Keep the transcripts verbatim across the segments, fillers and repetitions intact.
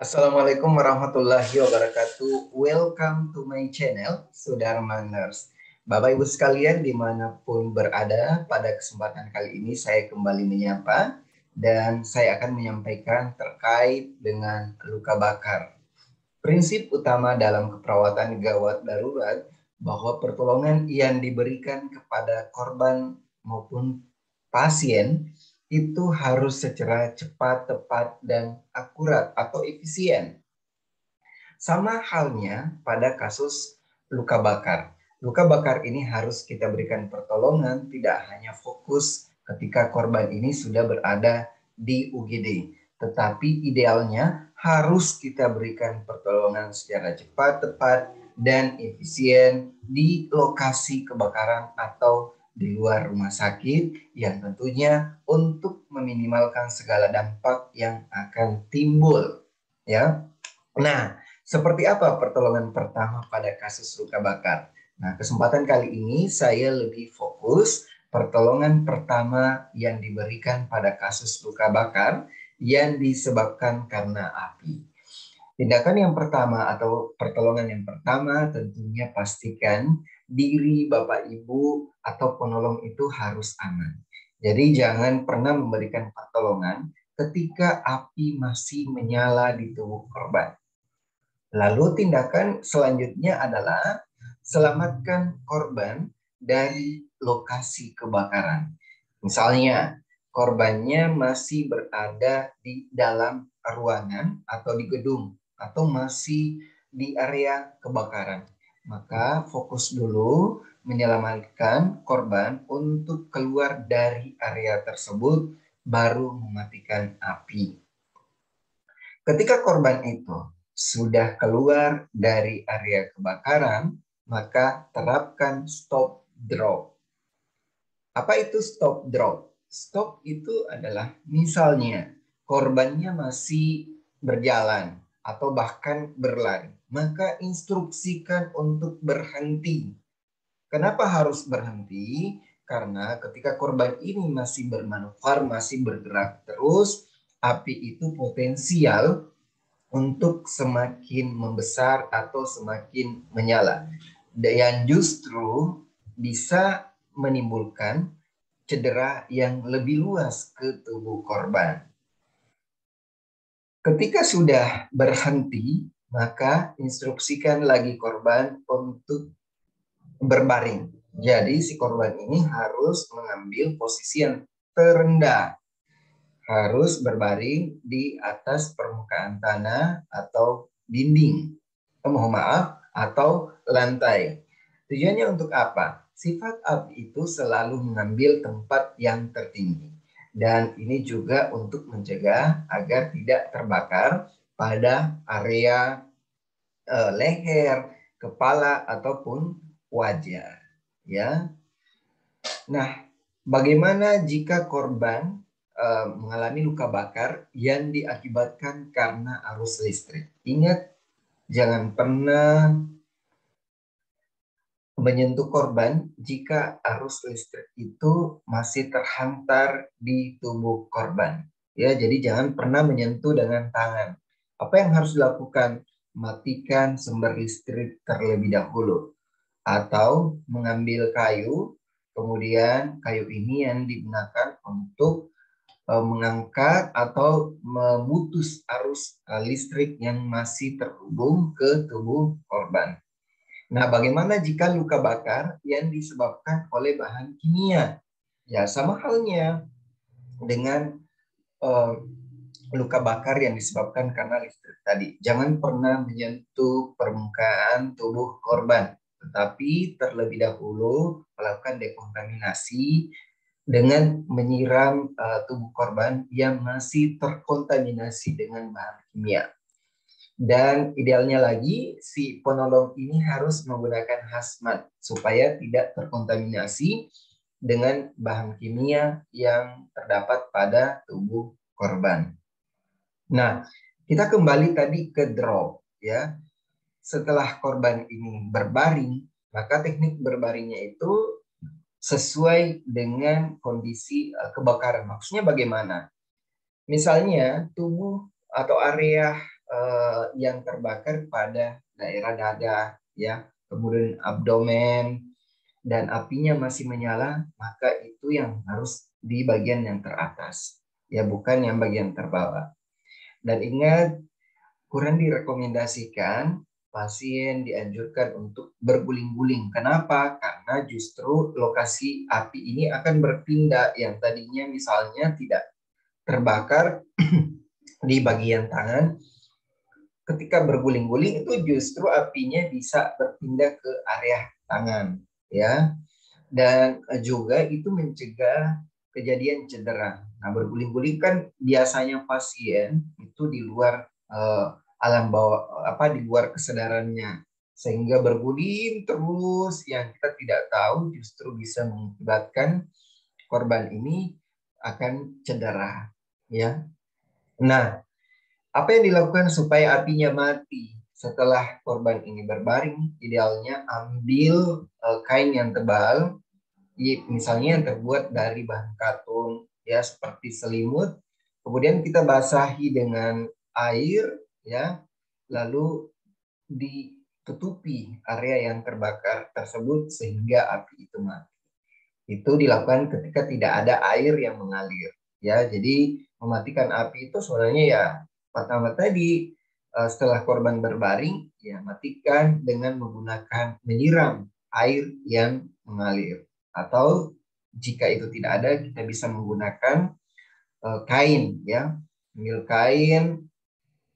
Assalamualaikum warahmatullahi wabarakatuh. Welcome to my channel, Sahabat Ners. Bapak Ibu sekalian dimanapun berada, pada kesempatan kali ini saya kembali menyapa dan saya akan menyampaikan terkait dengan luka bakar. Prinsip utama dalam keperawatan gawat darurat bahwa pertolongan yang diberikan kepada korban maupun pasien itu harus secara cepat, tepat, dan akurat atau efisien. Sama halnya pada kasus luka bakar. Luka bakar ini harus kita berikan pertolongan, tidak hanya fokus ketika korban ini sudah berada di U G D. Tetapi idealnya harus kita berikan pertolongan secara cepat, tepat, dan efisien di lokasi kebakaran atau di luar rumah sakit, yang tentunya untuk meminimalkan segala dampak yang akan timbul, ya. Nah, seperti apa pertolongan pertama pada kasus luka bakar? Nah, kesempatan kali ini saya lebih fokus pertolongan pertama yang diberikan pada kasus luka bakar yang disebabkan karena api. Tindakan yang pertama atau pertolongan yang pertama tentunya pastikan diri Bapak Ibu atau penolong itu harus aman. Jadi jangan pernah memberikan pertolongan ketika api masih menyala di tubuh korban. Lalu tindakan selanjutnya adalah selamatkan korban dari lokasi kebakaran. Misalnya korbannya masih berada di dalam ruangan atau di gedung atau masih di area kebakaran. Maka fokus dulu menyelamatkan korban untuk keluar dari area tersebut, baru mematikan api. Ketika korban itu sudah keluar dari area kebakaran, maka terapkan stop-drop. Apa itu stop-drop? Stop itu adalah misalnya korbannya masih berjalan atau bahkan berlari, maka instruksikan untuk berhenti. Kenapa harus berhenti? Karena ketika korban ini masih bermanuver, masih bergerak terus, api itu potensial untuk semakin membesar atau semakin menyala. Dan justru bisa menimbulkan cedera yang lebih luas ke tubuh korban. Ketika sudah berhenti, maka instruksikan lagi korban untuk berbaring. Jadi si korban ini harus mengambil posisi yang terendah. Harus berbaring di atas permukaan tanah atau dinding. Oh, mohon maaf, atau lantai. Tujuannya untuk apa? Sifat api itu selalu mengambil tempat yang tertinggi. Dan ini juga untuk mencegah agar tidak terbakar pada area eh, leher, kepala, ataupun wajah, ya. Nah, bagaimana jika korban eh, mengalami luka bakar yang diakibatkan karena arus listrik? Ingat, jangan pernah menyentuh korban jika arus listrik itu masih terhantar di tubuh korban, ya. Jadi jangan pernah menyentuh dengan tangan. Apa yang harus dilakukan? Matikan sumber listrik terlebih dahulu. Atau mengambil kayu, kemudian kayu ini yang digunakan untuk mengangkat atau memutus arus listrik yang masih terhubung ke tubuh korban. Nah, bagaimana jika luka bakar yang disebabkan oleh bahan kimia? Ya, sama halnya dengan eh, luka bakar yang disebabkan karena listrik tadi. Jangan pernah menyentuh permukaan tubuh korban, tetapi terlebih dahulu melakukan dekontaminasi dengan menyiram uh, tubuh korban yang masih terkontaminasi dengan bahan kimia. Dan idealnya lagi, si penolong ini harus menggunakan hazmat supaya tidak terkontaminasi dengan bahan kimia yang terdapat pada tubuh korban. Nah, kita kembali tadi ke drop, ya. Setelah korban ini berbaring, maka teknik berbaringnya itu sesuai dengan kondisi kebakaran. Maksudnya bagaimana? Misalnya tubuh atau area eh, yang terbakar pada daerah dada, ya, kemudian abdomen, dan apinya masih menyala, maka itu yang harus di bagian yang teratas, ya, bukan yang bagian terbawah. Dan ingat, kurang direkomendasikan pasien dianjurkan untuk berguling-guling. Kenapa? Karena justru lokasi api ini akan berpindah, yang tadinya misalnya tidak terbakar di bagian tangan, ketika berguling-guling itu justru apinya bisa berpindah ke area tangan, ya. Dan juga itu mencegah kejadian cedera. Nah, berguling-guling kan biasanya pasien itu di luar uh, alam bawah, apa, di luar kesadarannya, sehingga berguling terus yang kita tidak tahu justru bisa mengakibatkan korban ini akan cedera, ya. Nah, apa yang dilakukan supaya apinya mati? Setelah korban ini berbaring, idealnya ambil kain yang tebal, misalnya yang terbuat dari bahan katun, ya, seperti selimut, kemudian kita basahi dengan air, ya, lalu ditutupi area yang terbakar tersebut sehingga api itu mati. Itu dilakukan ketika tidak ada air yang mengalir, ya. Jadi mematikan api itu sebenarnya, ya, pertama tadi setelah korban berbaring, ya, matikan dengan menggunakan menyiram air yang mengalir, atau jika itu tidak ada kita bisa menggunakan kain, ya, ambil kain,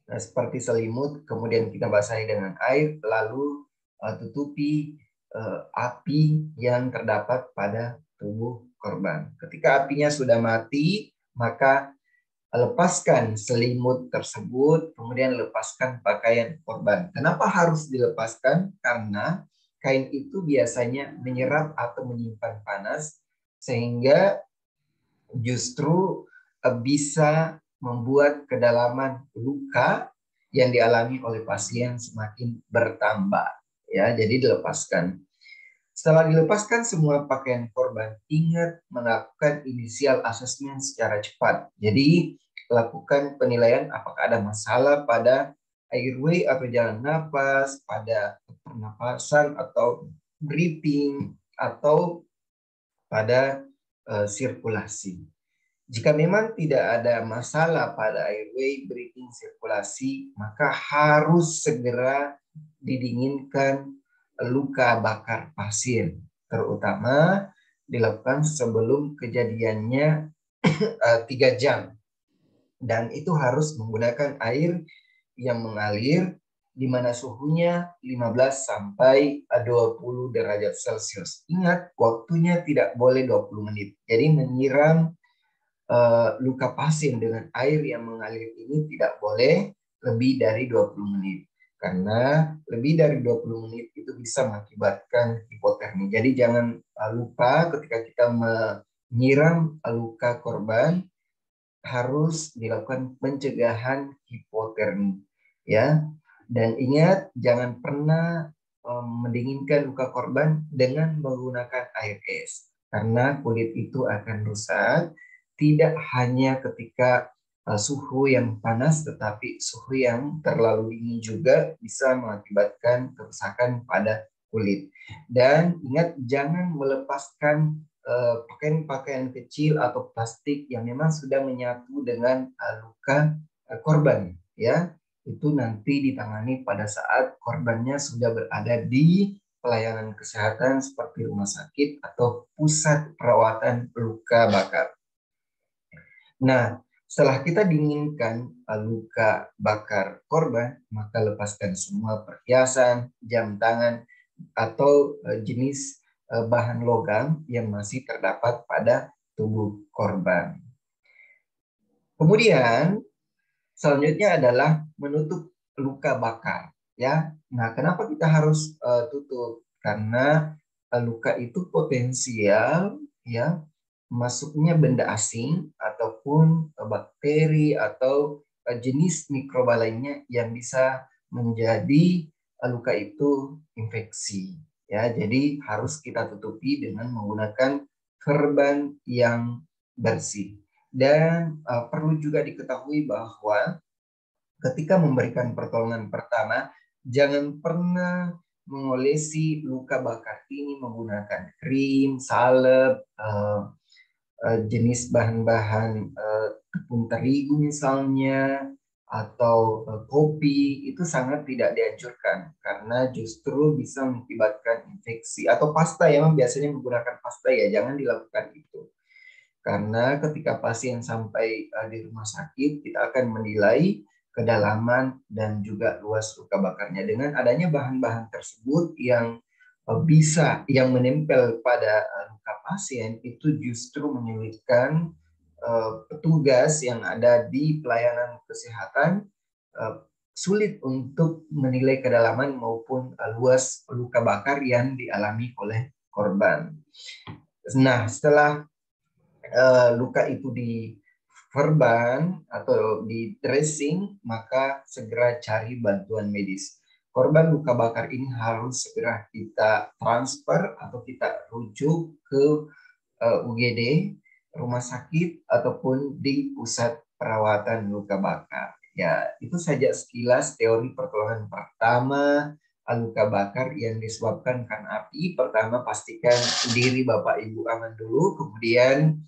nah, seperti selimut, kemudian kita basahi dengan air, lalu uh, tutupi uh, api yang terdapat pada tubuh korban. Ketika apinya sudah mati, maka lepaskan selimut tersebut, kemudian lepaskan pakaian korban. Kenapa harus dilepaskan? Karena kain itu biasanya menyerap atau menyimpan panas, sehingga justru uh, bisa membuat kedalaman luka yang dialami oleh pasien semakin bertambah, ya. Jadi dilepaskan. Setelah dilepaskan semua pakaian korban, ingat melakukan initial assessment secara cepat. Jadi lakukan penilaian apakah ada masalah pada airway atau jalan nafas, pada pernapasan atau breathing, atau pada uh, sirkulasi. Jika memang tidak ada masalah pada airway, breathing, sirkulasi, maka harus segera didinginkan luka bakar pasien, terutama dilakukan sebelum kejadiannya tiga jam. Dan itu harus menggunakan air yang mengalir di mana suhunya lima belas sampai dua puluh derajat Celcius. Ingat, waktunya tidak boleh dua puluh menit. Jadi menyiram Uh, luka pasien dengan air yang mengalir ini tidak boleh lebih dari dua puluh menit, karena lebih dari dua puluh menit itu bisa mengakibatkan hipotermia. Jadi jangan uh, lupa ketika kita menyiram luka korban harus dilakukan pencegahan hipotermia, ya. Dan ingat, jangan pernah uh, mendinginkan luka korban dengan menggunakan air es, karena kulit itu akan rusak. Tidak hanya ketika uh, suhu yang panas, tetapi suhu yang terlalu dingin juga bisa mengakibatkan kerusakan pada kulit. Dan ingat, jangan melepaskan pakaian-pakaian uh, kecil atau plastik yang memang sudah menyatu dengan uh, luka uh, korban, ya. Itu nanti ditangani pada saat korbannya sudah berada di pelayanan kesehatan seperti rumah sakit atau pusat perawatan luka bakar. Nah, setelah kita dinginkan luka bakar korban, maka lepaskan semua perhiasan, jam tangan, atau jenis bahan logam yang masih terdapat pada tubuh korban. Kemudian, selanjutnya adalah menutup luka bakar, ya. Nah, kenapa kita harus uh, tutup? Karena uh, luka itu potensial, ya, masuknya benda asing ataupun bakteri atau jenis mikroba lainnya yang bisa menjadi luka itu infeksi, ya. Jadi harus kita tutupi dengan menggunakan perban yang bersih. Dan uh, perlu juga diketahui bahwa ketika memberikan pertolongan pertama, jangan pernah mengolesi luka bakar ini menggunakan krim, salep, uh, uh, jenis bahan-bahan uh, tepung terigu misalnya, atau uh, kopi, itu sangat tidak dianjurkan karena justru bisa mengakibatkan infeksi. Atau pasta, ya, biasanya menggunakan pasta, ya, jangan dilakukan itu. Karena ketika pasien sampai uh, di rumah sakit, kita akan menilai kedalaman dan juga luas luka bakarnya. Dengan adanya bahan-bahan tersebut yang bisa, yang menempel pada luka pasien, itu justru menyulitkan petugas yang ada di pelayanan kesehatan, sulit untuk menilai kedalaman maupun luas luka bakar yang dialami oleh korban. Nah, setelah luka itu di korban atau di tracing, maka segera cari bantuan medis. Korban luka bakar ini harus segera kita transfer atau kita rujuk ke U G D, rumah sakit, ataupun di pusat perawatan luka bakar. Ya, itu saja sekilas teori pertolongan pertama luka bakar yang disebabkan karena api. Pertama, pastikan diri Bapak Ibu aman dulu, kemudian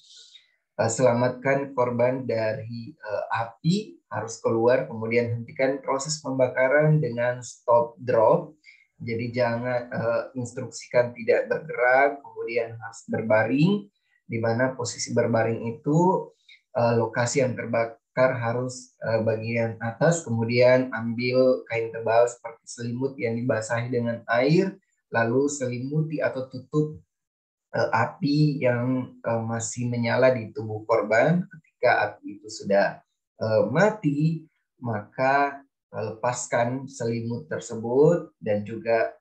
selamatkan korban dari api, harus keluar, kemudian hentikan proses pembakaran dengan stop drop. Jadi jangan instruksikan tidak bergerak, kemudian harus berbaring, di mana posisi berbaring itu lokasi yang terbakar harus bagian atas, kemudian ambil kain tebal seperti selimut yang dibasahi dengan air, lalu selimuti atau tutup api yang masih menyala di tubuh korban. Ketika api itu sudah mati, maka lepaskan selimut tersebut dan juga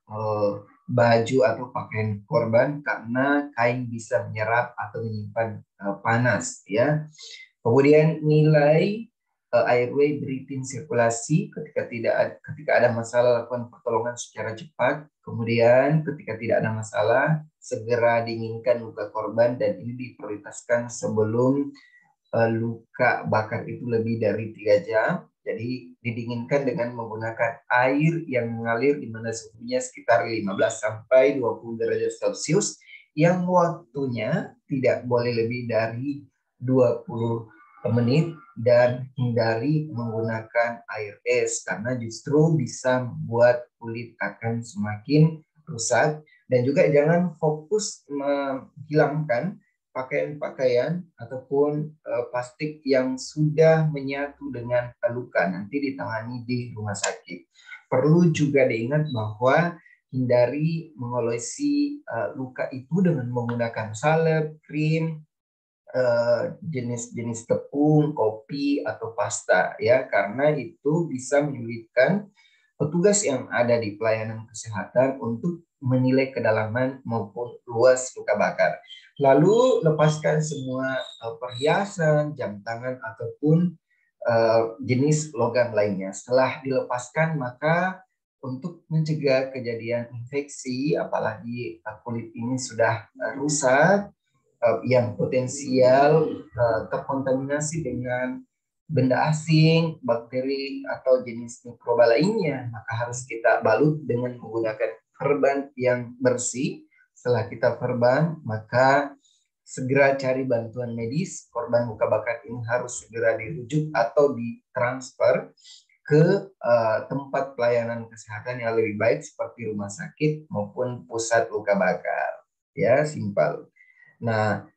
baju atau pakaian korban karena kain bisa menyerap atau menyimpan panas. Ya, kemudian nilai airway breathing cirkulasi. Ketika tidak, ketika ada masalah, lakukan pertolongan secara cepat. Kemudian ketika tidak ada masalah, segera dinginkan luka korban, dan ini diprioritaskan sebelum uh, luka bakar itu lebih dari tiga jam. Jadi didinginkan dengan menggunakan air yang mengalir di mana suhunya sekitar lima belas sampai dua puluh derajat Celcius, yang waktunya tidak boleh lebih dari dua puluh menit, dan hindari menggunakan air es karena justru bisa membuat kulit akan semakin rusak. Dan juga jangan fokus menghilangkan pakaian-pakaian ataupun plastik yang sudah menyatu dengan luka, nanti ditangani di rumah sakit. Perlu juga diingat bahwa hindari mengolesi luka itu dengan menggunakan salep, krim, jenis-jenis tepung, kopi, atau pasta, ya, karena itu bisa menyulitkan petugas yang ada di pelayanan kesehatan untuk menilai kedalaman maupun luas luka bakar. Lalu lepaskan semua perhiasan, jam tangan, ataupun uh, jenis logam lainnya. Setelah dilepaskan, maka untuk mencegah kejadian infeksi, apalagi kulit ini sudah rusak, uh, yang potensial uh, terkontaminasi dengan benda asing, bakteri, atau jenis mikroba lainnya, maka harus kita balut dengan menggunakan perban yang bersih. Setelah kita perban, maka segera cari bantuan medis. Korban luka bakar ini harus segera dirujuk atau ditransfer ke uh, tempat pelayanan kesehatan yang lebih baik seperti rumah sakit maupun pusat luka bakar. Ya, simpel. Nah,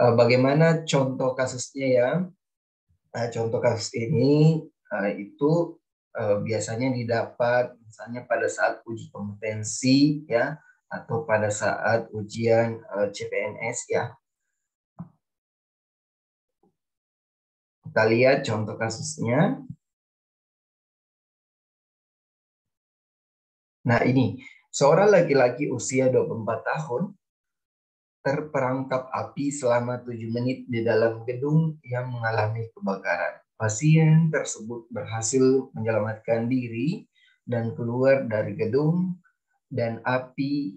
uh, bagaimana contoh kasusnya, ya? Nah, contoh kasus ini uh, itu uh, biasanya didapat misalnya pada saat uji kompetensi, ya, atau pada saat ujian uh, C P N S, ya. Kita lihat contoh kasusnya. Nah, ini seorang laki-laki usia dua puluh empat tahun terperangkap api selama tujuh menit di dalam gedung yang mengalami kebakaran. Pasien tersebut berhasil menyelamatkan diri dan keluar dari gedung, dan api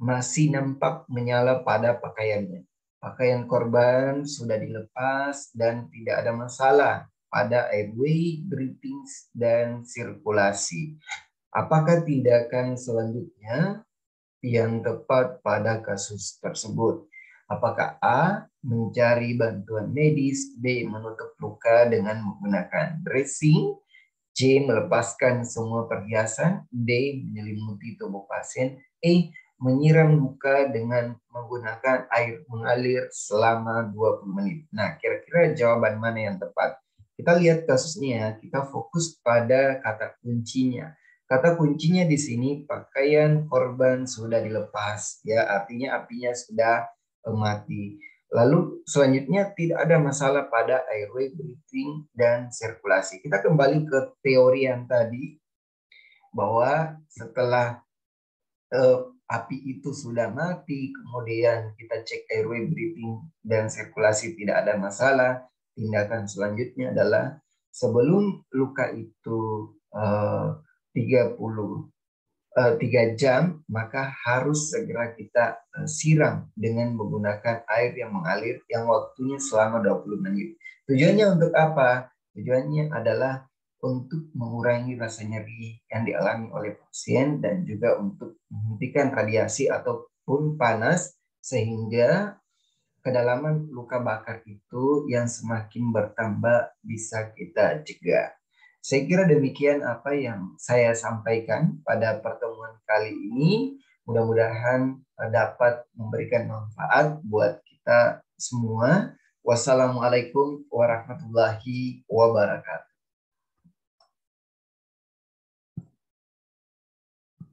masih nampak menyala pada pakaiannya. Pakaian korban sudah dilepas dan tidak ada masalah. pada airway, breathing, dan sirkulasi. Apakah tindakan selanjutnya yang tepat pada kasus tersebut? Apakah A. mencari bantuan medis, B. menutup luka dengan menggunakan dressing, C. melepaskan semua perhiasan, D. menyelimuti tubuh pasien, E. menyiram luka dengan menggunakan air mengalir selama dua puluh menit. Nah, kira-kira jawaban mana yang tepat? Kita lihat kasusnya, kita fokus pada kata kuncinya. Kata kuncinya di sini pakaian korban sudah dilepas, ya, artinya apinya sudah mati. Lalu selanjutnya tidak ada masalah pada airway, breathing, dan sirkulasi. Kita kembali ke teori yang tadi bahwa setelah eh, api itu sudah mati, kemudian kita cek airway, breathing, dan sirkulasi tidak ada masalah. Tindakan selanjutnya adalah sebelum luka itu eh, tiga puluh tiga jam, maka harus segera kita siram dengan menggunakan air yang mengalir yang waktunya selama dua puluh menit. Tujuannya untuk apa? Tujuannya adalah untuk mengurangi rasa nyeri yang dialami oleh pasien dan juga untuk menghentikan radiasi ataupun panas sehingga kedalaman luka bakar itu yang semakin bertambah bisa kita cegah. Saya kira demikian apa yang saya sampaikan pada pertemuan kali ini. Mudah-mudahan dapat memberikan manfaat buat kita semua. Wassalamualaikum warahmatullahi wabarakatuh.